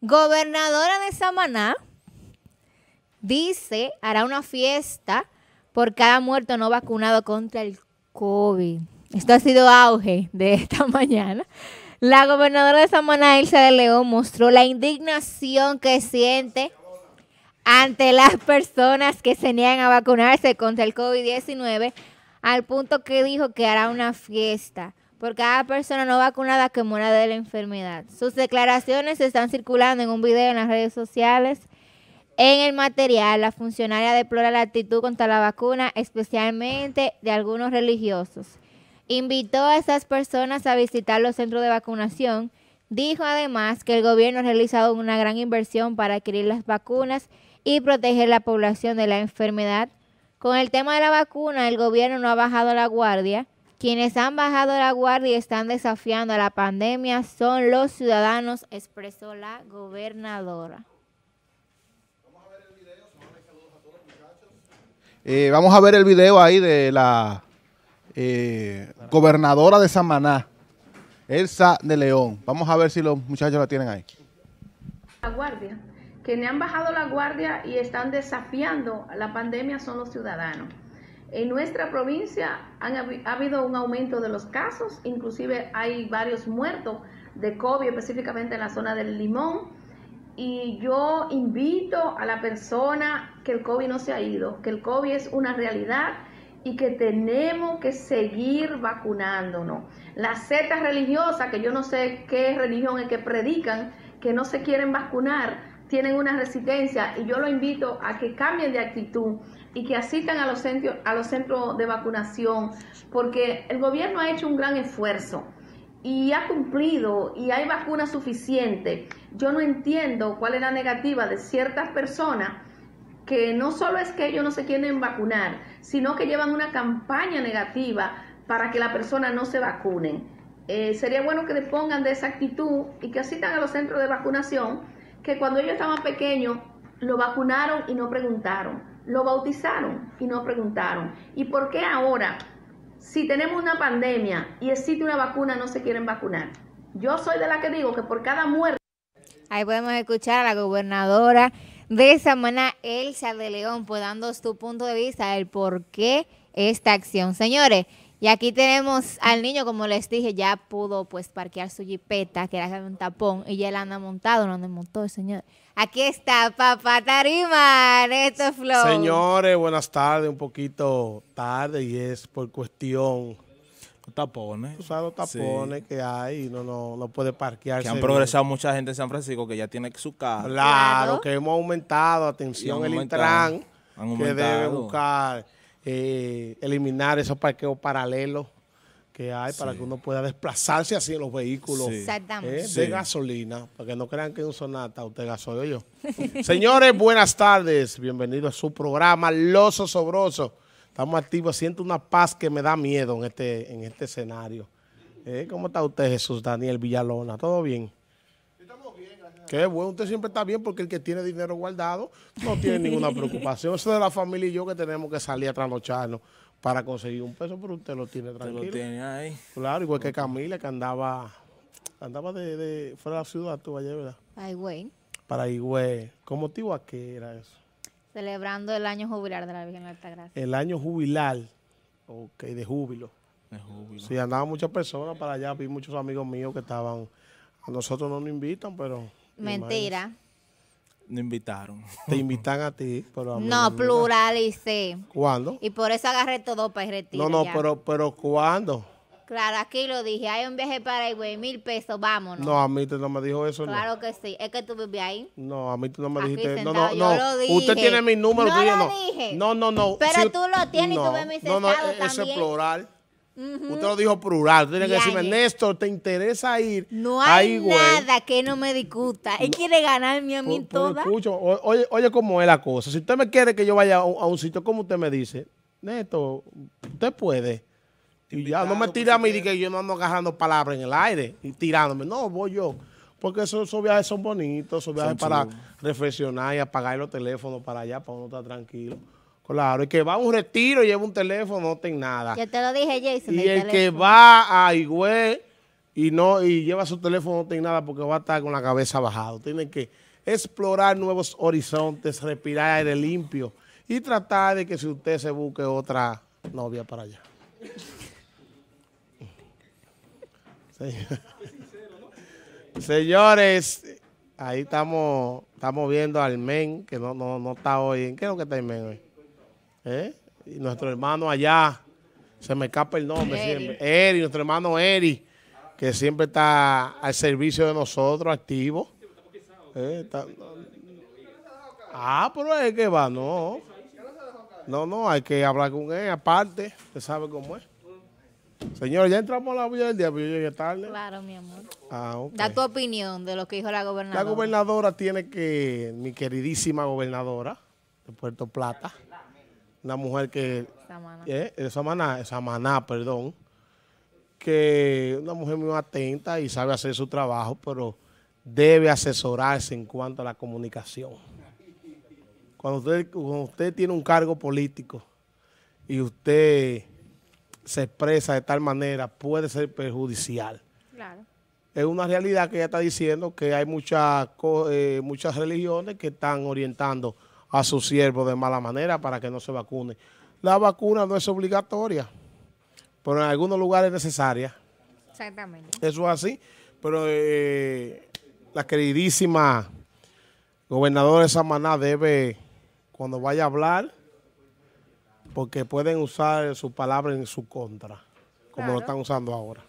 Gobernadora de Samaná dice, hará una fiesta por cada muerto no vacunado contra el COVID. Esto ha sido auge de esta mañana. La gobernadora de Samaná, Elsa de León, mostró la indignación que siente ante las personas que se niegan a vacunarse contra el COVID-19, al punto que dijo que hará una fiesta por cada persona no vacunada que muera de la enfermedad. Sus declaraciones están circulando en un video en las redes sociales. En el material, la funcionaria deplora la actitud contra la vacuna, especialmente de algunos religiosos. Invitó a esas personas a visitar los centros de vacunación. Dijo además que el gobierno ha realizado una gran inversión para adquirir las vacunas y proteger la población de la enfermedad. Con el tema de la vacuna, el gobierno no ha bajado la guardia. Quienes han bajado la guardia y están desafiando a la pandemia son los ciudadanos, expresó la gobernadora. Vamos a ver el video, saludos a todos, muchachos. Vamos a ver el video ahí de la gobernadora de Samaná, Elsa de León. Vamos a ver si los muchachos la tienen ahí. La guardia, quienes han bajado la guardia y están desafiando a la pandemia son los ciudadanos. En nuestra provincia ha habido un aumento de los casos, inclusive hay varios muertos de COVID, específicamente en la zona del Limón. Y yo invito a la persona que el COVID no se ha ido, que el COVID es una realidad y que tenemos que seguir vacunándonos. Las sectas religiosas, que yo no sé qué religión es que predican, que no se quieren vacunar, tienen una resistencia, y yo lo invito a que cambien de actitud y que asistan a los centros de vacunación, porque el gobierno ha hecho un gran esfuerzo y ha cumplido y hay vacunas suficientes. Yo no entiendo cuál es la negativa de ciertas personas, que no solo es que ellos no se quieren vacunar, sino que llevan una campaña negativa para que la persona no se vacunen. Sería bueno que dispongan de esa actitud y que asistan a los centros de vacunación, que cuando ellos estaban pequeños lo vacunaron y no preguntaron, lo bautizaron y no preguntaron. ¿Y por qué ahora, si tenemos una pandemia y existe una vacuna, no se quieren vacunar? Yo soy de la que digo que por cada muerte... Ahí podemos escuchar a la gobernadora de Samaná, Elsa de León, pues dando su punto de vista del por qué esta acción. Señores, y aquí tenemos al niño, como les dije, ya pudo pues parquear su jipeta, que era un tapón, y ya la anda montado, no anda montado el señor. Aquí está Papá Tarima, Neto Flow. Señores, buenas tardes, un poquito tarde, y es por cuestión... Los tapones. O sea, los tapones, sí, que hay, no puede parquearse. Que han progresado mucha gente en San Francisco, que ya tiene su carro. Claro, que hemos aumentado, atención, el Intran, que debe buscar... eliminar esos parqueos paralelos que hay, sí, para que uno pueda desplazarse así en los vehículos, sí, exactamente, de gasolina, para que no crean que es un Sonata, usted gasoil yo. Señores, buenas tardes, bienvenidos a su programa Los Zozobrosos. Estamos activos, siento una paz que me da miedo en este escenario. ¿Cómo está usted, Jesús Daniel Villalona? ¿Todo bien? Qué bueno, usted siempre está bien, porque el que tiene dinero guardado no tiene ninguna preocupación. Eso de la familia y yo, que tenemos que salir a trasnocharnos para conseguir un peso, pero usted lo tiene tranquilo. Usted lo tiene ahí. Claro, igual que Camila, que andaba de fuera de la ciudad, tú allá, ¿verdad? Ay, güey. Para Higüey. ¿Con motivo a qué era eso? Celebrando el año jubilar de la Virgen de Altagracia. El año jubilar, ok, de júbilo. De júbilo. Sí, andaban muchas personas para allá, vi muchos amigos míos que estaban... A nosotros no nos invitan, pero... Mentira. No invitaron. Te invitan a ti, pero a mí no. No, pluralicé. ¿Cuándo? Y por eso agarré todo para ir retirar. No, no, pero ¿cuándo? Claro, aquí lo dije. Hay un viaje para Higüey, 1,000 pesos, vámonos. No, a mí tú no me dijo eso. Claro, no, que sí. Es que tú vivías ahí. No, a mí tú no me aquí dijiste. Sentado. No, no, yo no. Lo dije. Usted tiene mi número. No, yo no. Dije. No, no, no. Pero si tú lo tienes, no, y tú ves mi sentado también. No, no, eso es plural. Usted lo dijo plural. Usted tiene que decirme, Néstor, ¿te interesa ir? No hay nada que no me discuta. Él quiere ganarme a mí toda. Escucho, oye cómo es la cosa. Si usted me quiere que yo vaya a un sitio, como usted me dice, Néstor, usted puede. Y ya, no me tire a mí, que yo no ando agarrando palabras en el aire y tirándome. No, voy yo. Porque esos viajes son bonitos, esos viajes para reflexionar y apagar los teléfonos para allá, para uno estar tranquilo. Claro, el que va a un retiro y lleva un teléfono, no tiene nada. Yo te lo dije, Jason. Y el que va a Higüey y lleva su teléfono, no tiene nada, porque va a estar con la cabeza bajada. Tienen que explorar nuevos horizontes, respirar aire limpio y tratar de que si usted se busque otra novia para allá. Sí. Señores, ahí estamos viendo al men, que no está hoy. ¿En qué es lo que está el men hoy? Y nuestro hermano allá, se me escapa el nombre siempre. Eri, nuestro hermano Eri, que siempre está al servicio de nosotros, activo. Pero es que va, no. No, hay que hablar con él, aparte, usted sabe cómo es. Señor, ya entramos a la bulla del día, pero yo llegué tarde. Claro, mi amor. Okay. Da tu opinión de lo que dijo la gobernadora. La gobernadora tiene que, mi queridísima gobernadora de Puerto Plata, una mujer que... Samaná. Samaná, perdón. Que una mujer muy atenta y sabe hacer su trabajo, pero debe asesorarse en cuanto a la comunicación. Cuando usted tiene un cargo político y usted se expresa de tal manera, puede ser perjudicial. Claro. Es una realidad que ella está diciendo, que hay muchas religiones que están orientando a sus siervos de mala manera para que no se vacunen. La vacuna no es obligatoria, pero en algunos lugares es necesaria. Exactamente. Eso es así, pero la queridísima gobernadora de Samaná debe, cuando vaya a hablar, porque pueden usar su palabra en su contra, como lo están usando ahora.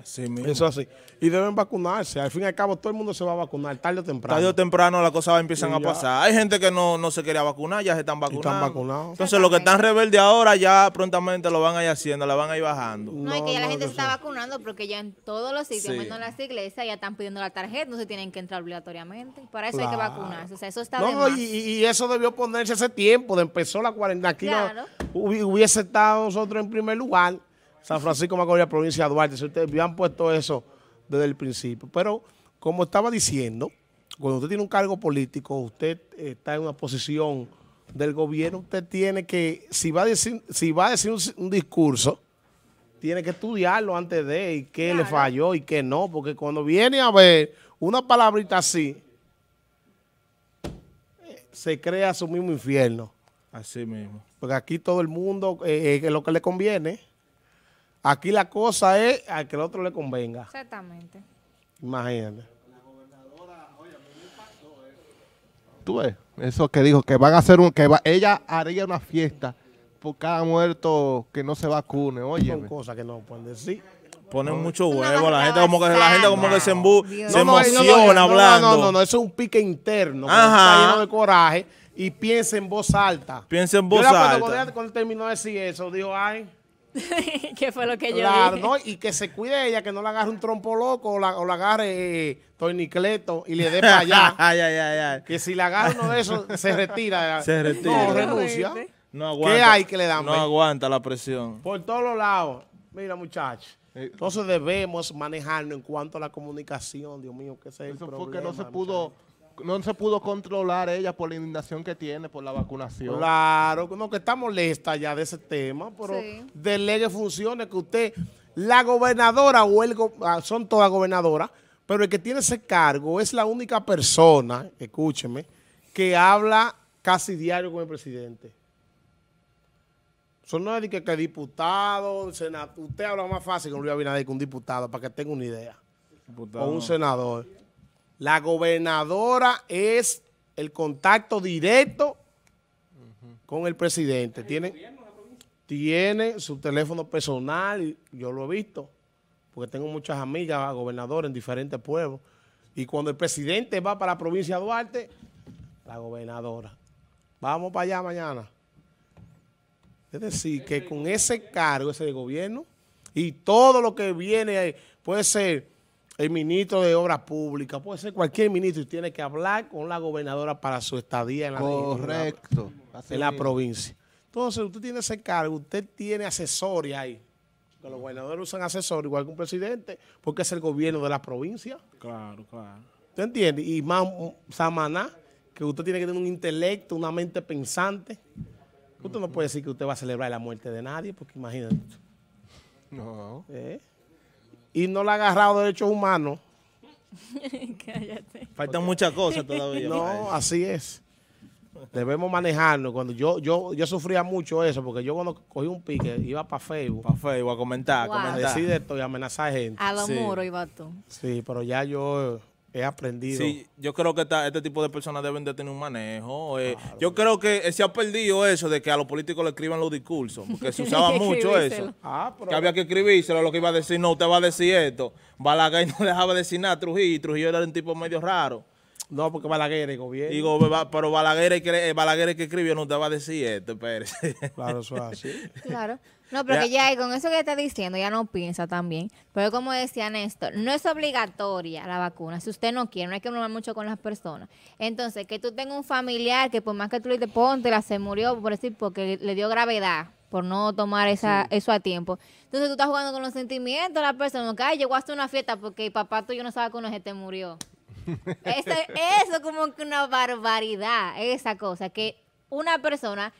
Así mismo. Eso así. Y deben vacunarse. Al fin y al cabo, todo el mundo se va a vacunar, tarde o temprano. Tarde o temprano las cosas empiezan a pasar. Hay gente que no se quería vacunar, ya se están vacunando. Están vacunados. Entonces, los que están rebeldes ahora, ya prontamente lo van a ir haciendo, la van a ir bajando. No, es que ya la gente se está vacunando, porque ya en todos los sitios, menos en las iglesias, ya están pidiendo la tarjeta, no se tienen que entrar obligatoriamente. Para eso hay que vacunarse. O sea, eso está de más. Y eso debió ponerse hace tiempo, empezó la cuarentena. Aquí hubiese estado nosotros en primer lugar. San Francisco de Macorís, provincia de Duarte, si ustedes habían puesto eso desde el principio. Pero, como estaba diciendo, cuando usted tiene un cargo político, usted está en una posición del gobierno, usted tiene que, si va a decir un discurso, tiene que estudiarlo antes de, y qué le falló y qué no, porque cuando viene a ver una palabrita así, se crea su mismo infierno. Así mismo. Porque aquí todo el mundo, lo que le conviene. Aquí la cosa es a que el otro le convenga. Exactamente. Imagínate. La gobernadora, oye, me impactó eso. Tú ves, eso que dijo, que van a hacer ella haría una fiesta por cada muerto que no se vacune, oye. Son cosas que no pueden decir. Ponen mucho huevo, la gente como que se emociona hablando. No, eso es un pique interno. Está lleno de coraje y piensa en voz alta. Piensa en voz alta. Cuando terminó de decir eso, dijo, ay... ¿Qué fue lo que yo dije? No, y que se cuide ella, que no la agarre un trompo loco o la agarre tornicleto y le dé para allá. Que si la agarra uno de esos, se retira. No, renuncia. No aguanta. ¿Qué hay que le dan? No aguanta la presión. Por todos los lados. Mira, muchachos. Entonces debemos manejarnos en cuanto a la comunicación. Dios mío, que ese es el problema. Porque no se pudo controlar ella por la indignación que tiene por la vacunación. Claro, que está molesta ya de ese tema, pero delegue funciones que usted, la gobernadora son todas gobernadoras, pero el que tiene ese cargo es la única persona, escúcheme, que habla casi diario con el presidente. Son no es que diputado, senador, usted habla más fácil con Luis Abinader que un diputado, para que tenga una idea, o un senador. La gobernadora es el contacto directo con el presidente. Tiene su teléfono personal, yo lo he visto, porque tengo muchas amigas gobernadoras en diferentes pueblos. Y cuando el presidente va para la provincia de Duarte, la gobernadora. Vamos para allá mañana. Es decir, que con ese cargo, ese de gobierno, y todo lo que viene puede ser... El ministro de Obras Públicas, puede ser cualquier ministro, y tiene que hablar con la gobernadora para su estadía en la provincia. Entonces, usted tiene ese cargo, usted tiene asesores ahí. Que los gobernadores usan asesores igual que un presidente, porque es el gobierno de la provincia. Claro. ¿Usted entiende? Y más Samaná, que usted tiene que tener un intelecto, una mente pensante. Usted no puede decir que usted va a celebrar la muerte de nadie, porque imagínate. No. y no la ha agarrado derechos humanos. Cállate. Faltan muchas cosas todavía. No, así es. Debemos manejarnos. Cuando yo sufría mucho eso, porque yo cuando cogí un pique iba para Facebook. Para Facebook a comentar, wow, a decir esto y amenazar gente. A los muros iba tú. Sí, pero ya yo he aprendido. Sí, yo creo que este tipo de personas deben de tener un manejo. Claro. Yo creo que se ha perdido eso de que a los políticos le escriban los discursos, porque se usaba mucho eso. Pero que había que escribírselo, lo que iba a decir, no, usted va a decir esto. Balaguer no dejaba decir nada a Trujillo, y Trujillo era un tipo medio raro. No, porque Balaguer es gobierno. Digo, pero Balaguer es que escribió, no te va a decir esto, Pérez. Claro, eso es así. Claro. No, pero ya. Que ya con eso que está diciendo, ya no piensa también. Pero como decía Néstor, no es obligatoria la vacuna. Si usted no quiere, no hay que hablar mucho con las personas. Entonces, que tú tengas un familiar que por más que tú le póntela, se murió, por decir, porque le dio gravedad, por no tomar eso a tiempo. Entonces tú estás jugando con los sentimientos de la persona. Que llegó hasta una fiesta porque el papá tuyo no sabe que uno se te murió. Eso como que una barbaridad, esa cosa, que una persona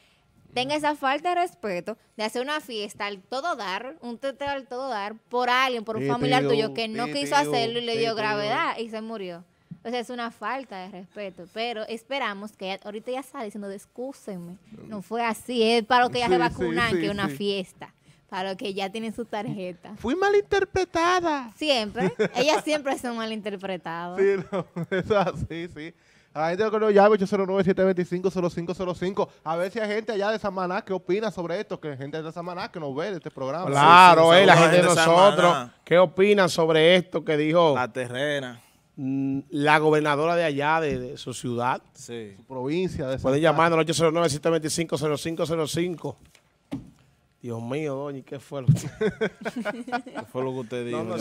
tenga esa falta de respeto de hacer una fiesta al todo dar, un teteo al todo dar, por alguien, por un familiar tuyo que no quiso hacerlo y le dio gravedad y se murió. O sea, es una falta de respeto, pero esperamos que ella, ahorita ya está diciendo, discúlpenme, no fue así, es para lo que ya se vacunan, que es una fiesta. Para los que ya tienen su tarjeta. Fui malinterpretada. Siempre. Ellas siempre son malinterpretadas. Sí, no, eso es así, sí. A la gente que nos llame, 809-725-0505. A ver si hay gente allá de Samaná que opina sobre esto, que hay gente de Samaná que nos ve de este programa. Claro, sí, la gente de nosotros. Samaná. ¿Qué opinan sobre esto que dijo la terrena? La gobernadora de allá, de su ciudad, sí, su provincia. Pueden llamarnos al 809-725-0505. Dios mío, doña, ¿qué fue lo que, ¿qué fue lo que usted dijo? No,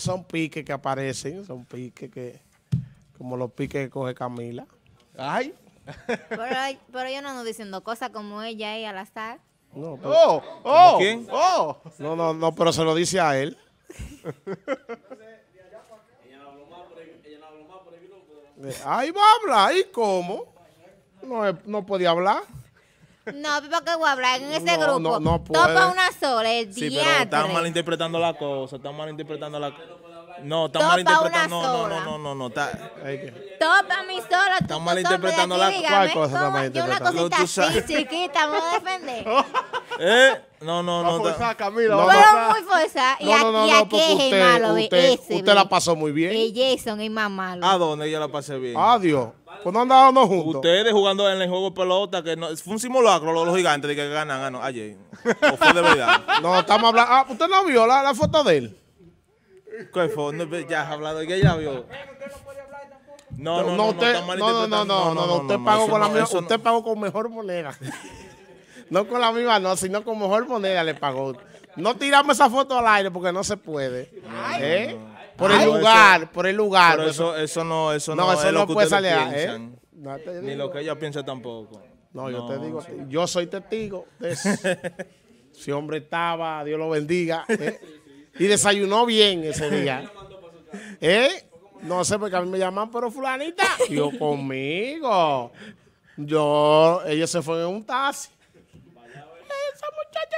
son piques que aparecen, son piques que, como los piques que coge Camila. ¡Ay! Pero yo no ando diciendo cosas como ella ahí al azar. No, pero, ¿quién? No, pero se lo dice a él. ¡Ay, va a hablar! ¿Y cómo? No podía hablar. No, pero ¿qué voy a hablar? En ese grupo no topa una sola, el diatre. Sí, pero están malinterpretando la cosa, están malinterpretando la cosa. No, están malinterpretando, no. Topa mi sola, están malinterpretando la cosa. Yo una cosita así, chiquita, me voy a defender. No. Fueron muy forzadas. Y aquí es el malo de ese. Usted la pasó muy bien. Y Jason es más malo. ¿A dónde yo la pasé bien? Adiós. Pues no andábamos juntos. Ustedes jugando en el juego de pelota, que no, fue un simulacro, los gigantes, de que ganan ayer. O fue de verdad. No, estamos hablando. ¿Usted no vio la foto de él? ¿Qué fue? No, ya has hablado, que ella vio. No, usted pagó con la misma, usted pagó con mejor moneda. No con la misma, no, sino con mejor moneda le pagó. No tiramos esa foto al aire porque no se puede. Por el lugar. Pero eso no es lo que puede salir, no, ni lo que ella piensa tampoco. No, yo te digo, yo soy testigo. Si hombre estaba, Dios lo bendiga. Y desayunó bien ese día. No sé, porque a mí me llaman, pero fulanita. Yo conmigo. Ellos se fueron en un taxi. Esa muchacha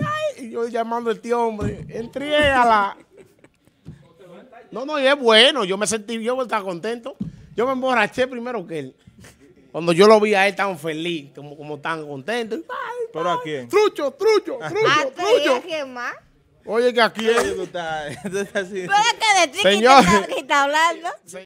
no ha llegado aquí. Ay, y yo llamando al tío hombre, entrégala. No, y es bueno. Yo me sentí, yo estaba contento. Yo me emborraché primero que él. Cuando yo lo vi a él tan feliz, como tan contento. Ay, ¿pero a quién? Trucho. ¿A quién más? Oye, que aquí es. Pero que de Triqui está hablando.